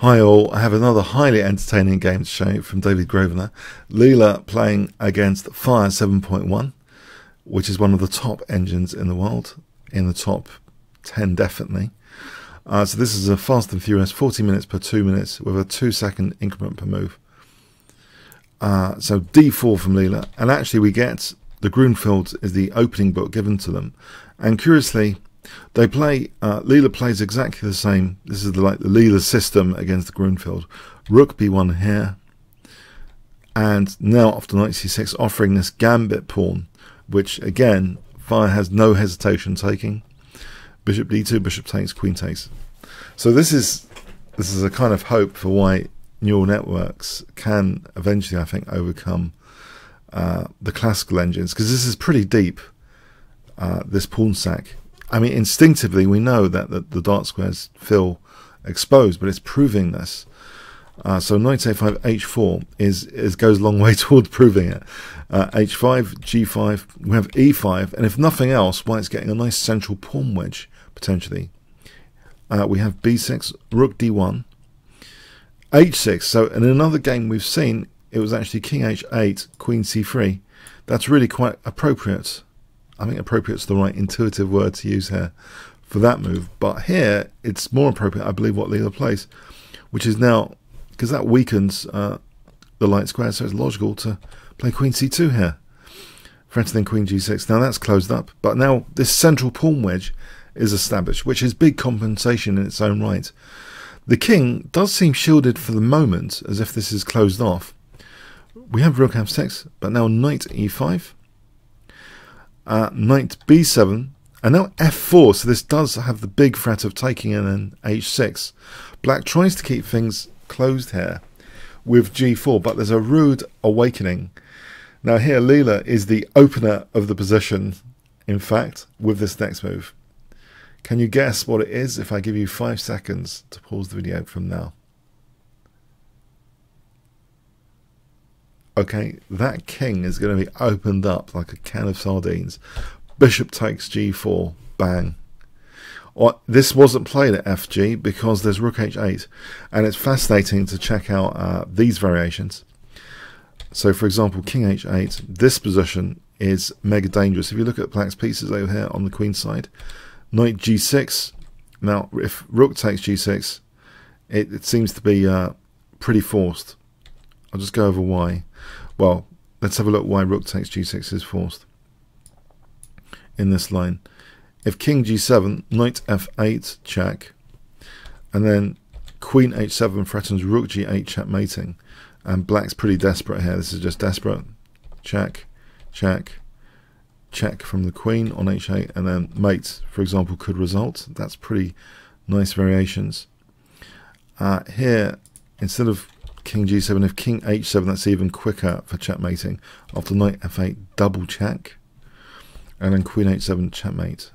Hi all, I have another highly entertaining game to show you from David Grosvenor. Leela playing against Fire 7.1, which is one of the top engines in the world, in the top 10 definitely. So this is a fast and furious 40 minutes per 2 minutes with a 2-second increment per move. So d4 from Leela, and actually we get the Grünfeld is the opening book given to them, and curiously they play, Leela plays exactly the same. This is like the Leela system against the Grünfeld. Rook b1 here. And now after knight c6, offering this gambit pawn, which again, Fire has no hesitation taking. Bishop d2, bishop takes, queen takes. So this is a kind of hope for why neural networks can eventually, I think, overcome the classical engines, because this is pretty deep, this pawn sack. I mean, instinctively we know that the dark squares feel exposed, but it's proving this. So knight a5, h4 goes a long way toward proving it. h5, g5, we have e5, and if nothing else, white's getting a nice central pawn wedge, potentially. We have b6, rook d1, h6. So in another game we've seen, it was actually king h8, queen c3. That's really quite appropriate. I think appropriate is the right intuitive word to use here for that move, but here it's more appropriate, I believe, what Leela plays, which is now, because that weakens the light square, so it's logical to play queen c2 here, threatening queen g6. Now that's closed up, but now this central pawn wedge is established, which is big compensation in its own right. The king does seem shielded for the moment, as if this is closed off. We have rook f6, but now knight e5. Knight b7, and now f4, so this does have the big threat of taking in an h6. Black tries to keep things closed here with g4, but there's a rude awakening. Now here Leela is the opener of the position, in fact, with this next move. Can you guess what it is if I give you 5 seconds to pause the video from now? Okay, that king is going to be opened up like a can of sardines. Bishop takes g4, bang. Or, this wasn't played at fg because there's rook h8, and it's fascinating to check out these variations. So for example, king h8, this position is mega dangerous. If you look at black's pieces over here on the queen side, knight g6. Now if rook takes g6, it seems to be pretty forced. I'll just go over why. Well, let's have a look why rook takes g6 is forced in this line. If king g7, knight f8 check, and then queen h7 threatens rook g8 checkmating, and black's pretty desperate here. This is just desperate. Check, check, check from the queen on h8, and then mate, for example, could result. That's pretty nice variations. Here, instead of king g7, if king h7, that's even quicker for checkmating. After knight f8, double check, and then queen h7, checkmate.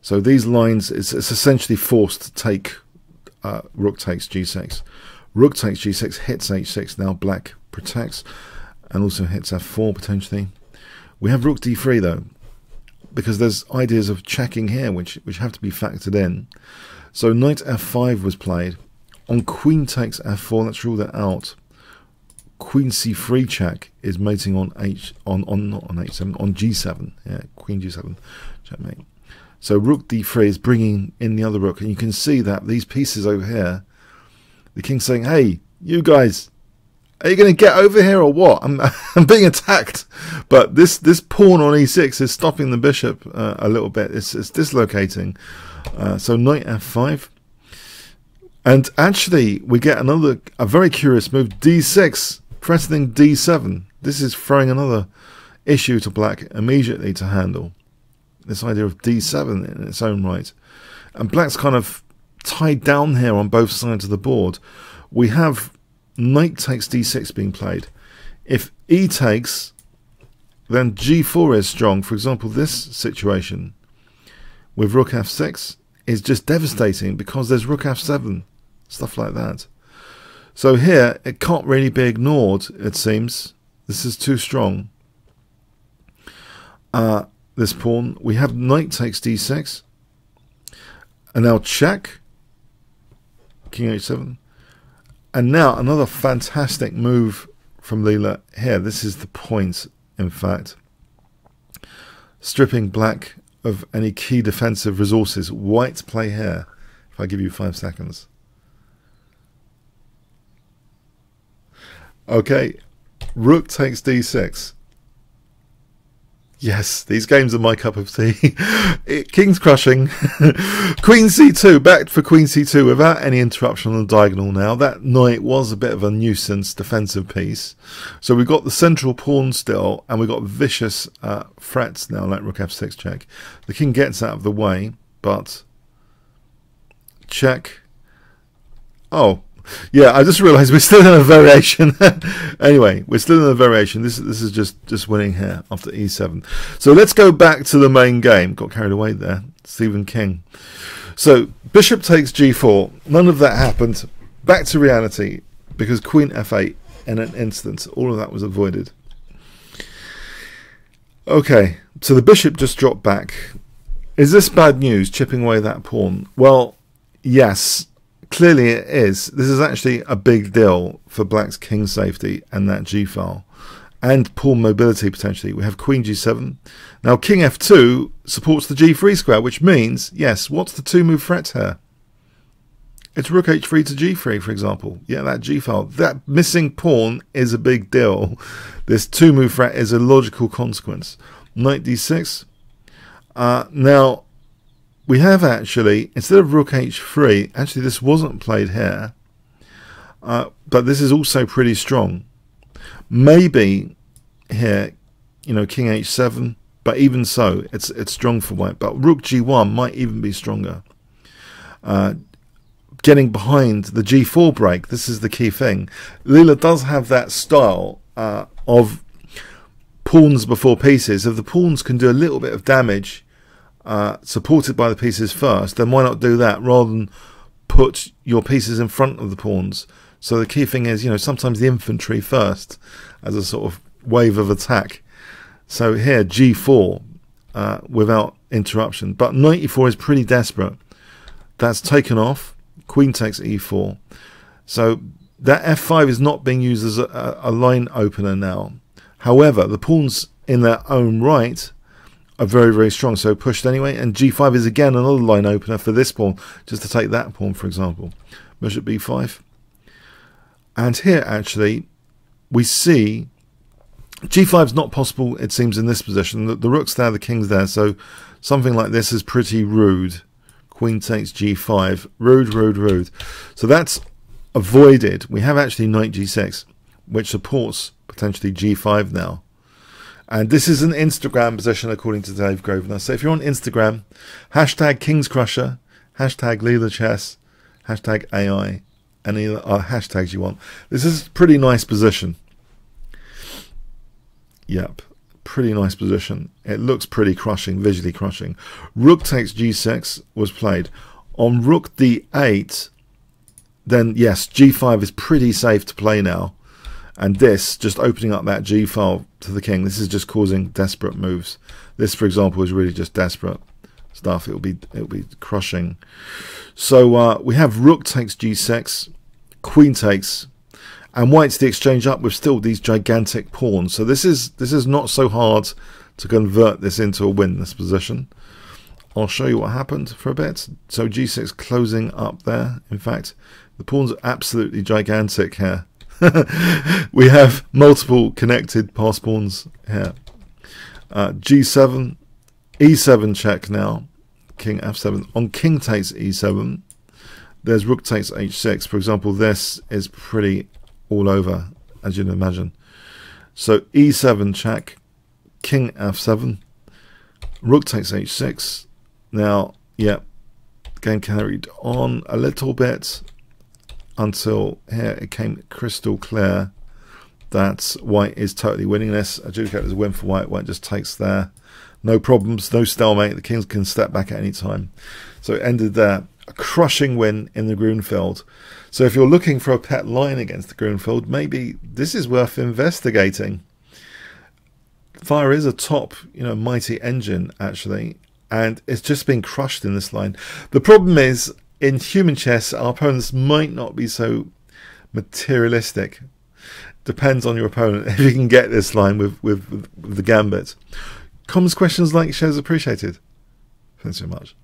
So these lines, it's essentially forced to take rook takes g6. Rook takes g6, hits h6, now black protects, and also hits f4 potentially. We have rook d3 though, because there's ideas of checking here which have to be factored in. So knight f5 was played. On queen takes f4, let's rule that out. Queen c3 check is mating on g7. Yeah, queen g7 checkmate. So rook d3 is bringing in the other rook, and you can see that these pieces over here, the king's saying, "Hey, you guys, are you going to get over here or what? I'm being attacked." But this pawn on e6 is stopping the bishop a little bit. It's dislocating. So knight f5. And actually, we get a very curious move, d6, threatening d7. This is throwing another issue to black immediately to handle. This idea of d7 in its own right. And black's kind of tied down here on both sides of the board. We have knight takes d6 being played. If e takes, then g4 is strong. For example, this situation with rook f6 is just devastating because there's rook f7. Stuff like that. So here, it can't really be ignored, it seems. This is too strong. This pawn. We have knight takes d6. And now check. King h7. And now another fantastic move from Leela here. This is the point, in fact. Stripping black of any key defensive resources. White play here. If I give you 5 seconds. Okay. Rook takes d6. Yes, these games are my cup of tea. King's crushing. Queen c2, backed for Queen c2 without any interruption on the diagonal now. That knight was a bit of a nuisance defensive piece. So we've got the central pawn still, and we've got vicious threats now, like rook f6 check. The king gets out of the way, but check. Oh, yeah, I just realised we're still in a variation. Anyway, we're still in a variation. This is just winning here after e7. So let's go back to the main game. Got carried away there, Stephen King. So bishop takes g4. None of that happened. Back to reality, because queen f8 in an instant. All of that was avoided. Okay, so the bishop just dropped back. Is this bad news, chipping away that pawn? Well, yes. Clearly it is. This is actually a big deal for black's king safety and that g-file. And pawn mobility, potentially. We have queen g7. Now king f2 supports the g3 square, which means, yes, what's the two-move threat here? It's rook h3 to g3, for example. Yeah, that g-file. That missing pawn is a big deal. This two-move threat is a logical consequence. Knight d6. Now, we have actually, instead of rook h3, actually this wasn't played here, but this is also pretty strong. Maybe here, you know, king h7, but even so, it's strong for white. But rook g1 might even be stronger. Getting behind the g4 break, this is the key thing. Leela does have that style of pawns before pieces. If the pawns can do a little bit of damage, supported by the pieces first, then why not do that rather than put your pieces in front of the pawns? So the key thing is, you know, sometimes the infantry first as a sort of wave of attack. So here g4 without interruption, but knight e4 is pretty desperate. That's taken off. Queen takes e4. So that f5 is not being used as a line opener now. However, the pawns in their own right are very, very strong, so pushed anyway. And g5 is again another line opener for this pawn, just to take that pawn, for example. Bishop b5. And here, actually, we see g5 is not possible, it seems, in this position. The rook's there, the king's there, so something like this is pretty rude. Queen takes g5. Rude, rude, rude. So that's avoided. We have actually knight g6, which supports potentially g5 now. And this is an Instagram position, according to Dave Grosvenor. So if you're on Instagram, hashtag Kingscrusher, hashtag Leela Chess, hashtag AI, and any hashtags you want. This is a pretty nice position. Yep, pretty nice position. It looks pretty crushing, visually crushing. Rook takes g6 was played. On rook d8, then yes, g5 is pretty safe to play now. And this, just opening up that g file to the king, this is just causing desperate moves. This, for example, is really just desperate stuff. It'll be crushing. So we have rook takes g6, queen takes, and white's the exchange up with still these gigantic pawns. So this is not so hard to convert this into a win. This position. I'll show you what happened for a bit. So g6 closing up there. In fact, the pawns are absolutely gigantic here. We have multiple connected pass pawns here. G7, E7 check now. King F7. On king takes E7, there's rook takes H6. For example, this is pretty all over, as you'd imagine. So E7 check, king F7, rook takes H6. Now, yeah, game carried on a little bit, until here it came crystal clear that white is totally winning this. Adjudicated as a win for white. White just takes there. No problems, no stalemate. The kings can step back at any time. So it ended there. A crushing win in the Grünfeld. So if you're looking for a pet line against the Grünfeld, maybe this is worth investigating. Fire is a top, you know, mighty engine, actually, and it's just been crushed in this line. The problem is, in human chess, our opponents might not be so materialistic. Depends on your opponent if you can get this line with the gambit. Comments, questions, like, shares appreciated. Thanks so much.